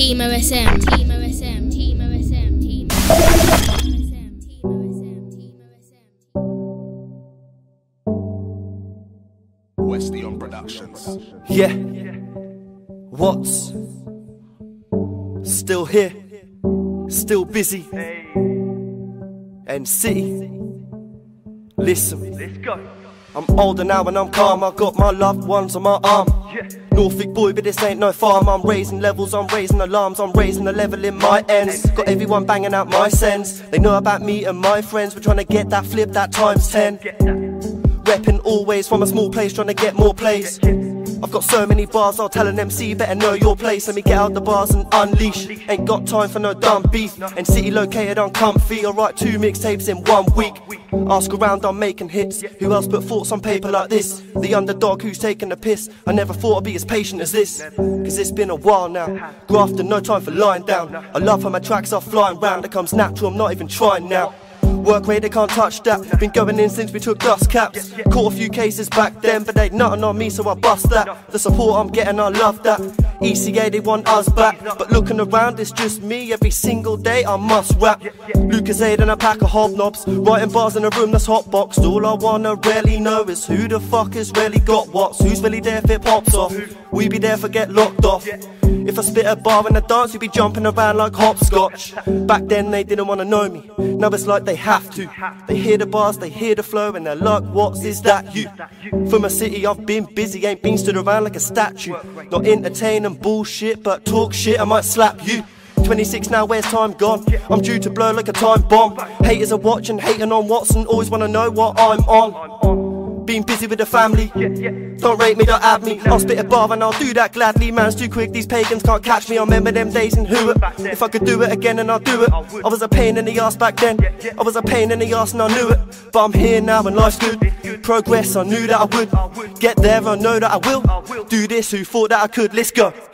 Team OSM. Team OSM. Team OSM. Team OSM. Westley On Productions. Yeah. Watts. Still here. Still busy. MC. Listen. Let's go. I'm older now and I'm calm, I got my loved ones on my arm. Norfolk boy, but this ain't no farm. I'm raising levels, I'm raising alarms, I'm raising the level in my ends. Got everyone banging out my sense. They know about me and my friends. We're trying to get that flip, that ×10. Repping always from a small place, trying to get more plays. I've got so many bars, I'll tell an MC, better know your place. Let me get out the bars and unleash. Ain't got time for no dumb beef. And city located uncomfy, I'll write 2 mixtapes in 1 week. Ask around, I'm making hits. Who else put thoughts on paper like this? The underdog who's taking the piss. I never thought I'd be as patient as this, cause it's been a while now. Grafting, no time for lying down. I love how my tracks are flying round. It comes natural, I'm not even trying now. Work rate, they can't touch that. Been going in since we took dust caps. Caught a few cases back then, but they ain't nothing on me, so I bust that. The support I'm getting, I love that. ECA, they want us back, but looking around, it's just me. Every single day, I must rap. Lucas Aiden and a pack of hobnobs, writing bars in a room that's hotboxed. All I wanna really know is who the fuck has really got what's. Who's really there if it pops off? We be there for get locked off. If I spit a bar in a dance, you'd be jumping around like hopscotch. Back then they didn't wanna know me, now it's like they have to. They hear the bars, they hear the flow, and they're like, what's is that you? From a city I've been busy, ain't been stood around like a statue. Not entertaining bullshit, but talk shit, I might slap you. 26 now, where's time gone? I'm due to blow like a time bomb. Haters are watching, hating on Watson, always wanna know what I'm on. Been busy with the family, don't rate me, don't add me. I'll spit a bar and I'll do that gladly. Man's too quick, these pagans can't catch me. I remember them days in Hoover. If I could do it again, and I'll do it. I was a pain in the ass back then, I was a pain in the ass and I knew it. But I'm here now and life's good. Progress, I knew that I would. Get there, I know that I will. Do this, who thought that I could, let's go.